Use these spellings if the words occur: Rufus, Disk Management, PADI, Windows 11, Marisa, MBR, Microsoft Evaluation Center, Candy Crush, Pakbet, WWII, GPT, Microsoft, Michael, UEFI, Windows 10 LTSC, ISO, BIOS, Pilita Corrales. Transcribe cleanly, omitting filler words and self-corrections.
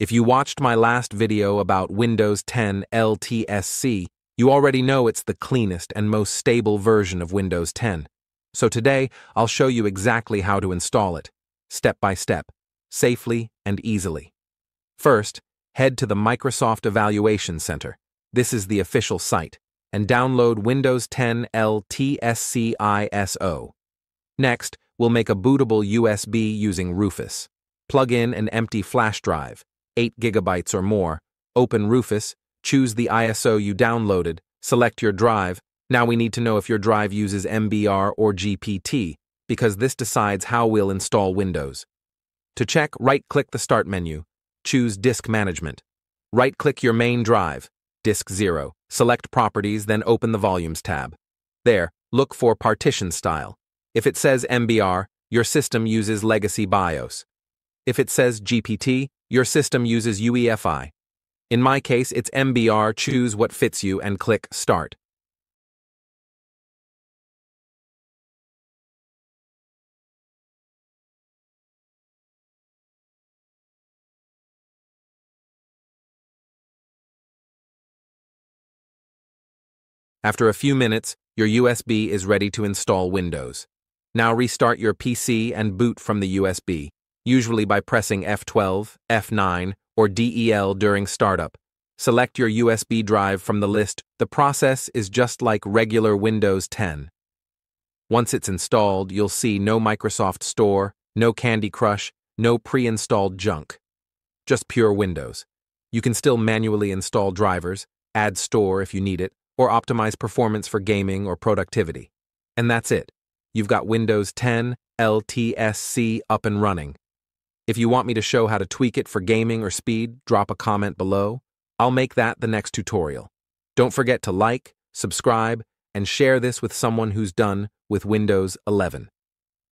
If you watched my last video about Windows 10 LTSC, you already know it's the cleanest and most stable version of Windows 10. So today, I'll show you exactly how to install it, step by step, safely and easily. First, head to the Microsoft Evaluation Center. This is the official site, and download Windows 10 LTSC ISO. Next, we'll make a bootable USB using Rufus. Plug in an empty flash drive, 8 gigabytes or more, open Rufus, choose the ISO you downloaded, select your drive. Now we need to know if your drive uses MBR or GPT, because this decides how we'll install Windows. To check, right-click the Start menu, choose Disk Management. Right-click your main drive, Disk 0, select Properties, then open the Volumes tab. There, look for Partition Style. If it says MBR, your system uses Legacy BIOS. If it says GPT, your system uses UEFI. In my case, it's MBR, choose what fits you and click Start. After a few minutes, your USB is ready to install Windows. Now restart your PC and boot from the USB, usually by pressing F12, F9, or DEL during startup. Select your USB drive from the list. The process is just like regular Windows 10. Once it's installed, you'll see no Microsoft Store, no Candy Crush, no pre-installed junk. Just pure Windows. You can still manually install drivers, add store if you need it, or optimize performance for gaming or productivity. And that's it. You've got Windows 10 LTSC up and running. If you want me to show how to tweak it for gaming or speed, drop a comment below. I'll make that the next tutorial. Don't forget to like, subscribe, and share this with someone who's done with Windows 11.